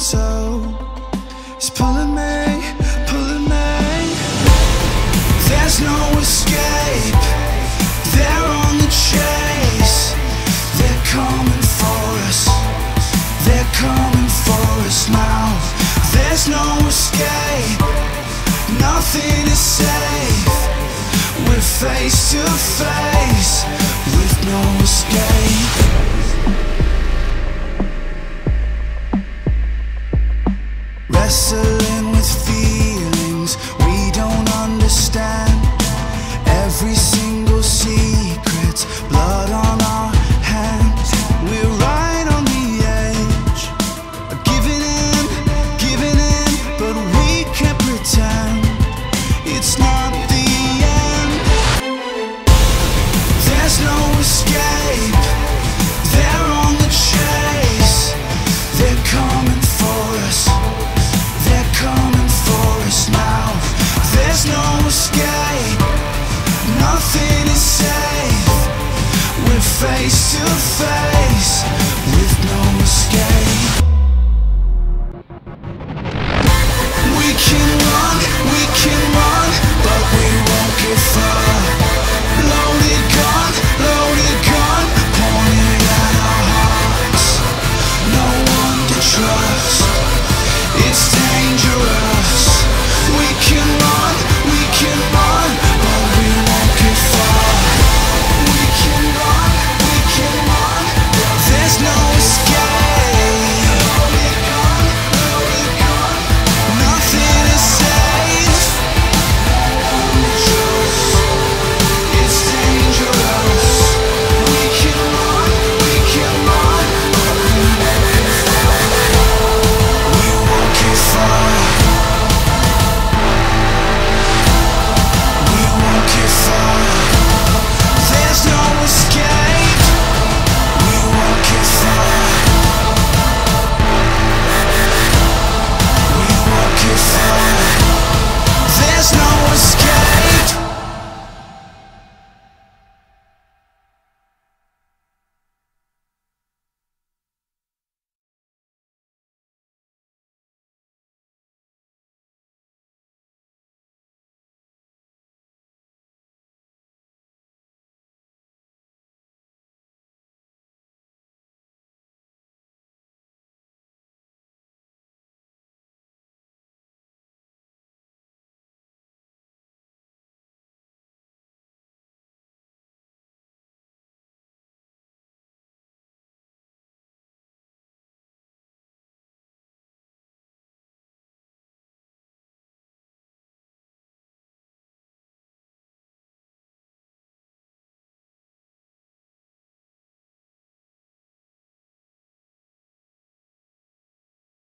so it's pulling me. There's no escape, they're on the chase. They're coming for us, they're coming for us now. There's no escape, nothing is safe. We're face to face with no escape. Yes,